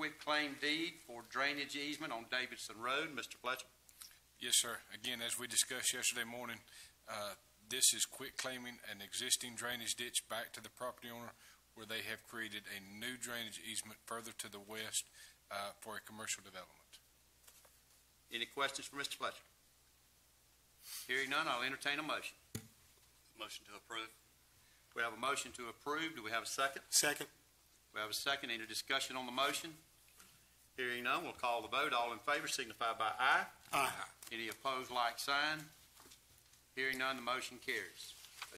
quit claim deed for drainage easement on Davidson Road. Mr. Fletcher. Yes, sir. Again, as we discussed yesterday morning, this is quit claiming an existing drainage ditch back to the property owner, where they have created a new drainage easement further to the west for a commercial development. Any questions for Mr. Fletcher? Hearing none, I'll entertain a motion. Motion to approve. We have a motion to approve. Do we have a second? Second. We have a second. Any discussion on the motion? Hearing none, we'll call the vote. All in favor signify by aye. Aye. Any opposed, like sign. Hearing none, the motion carries.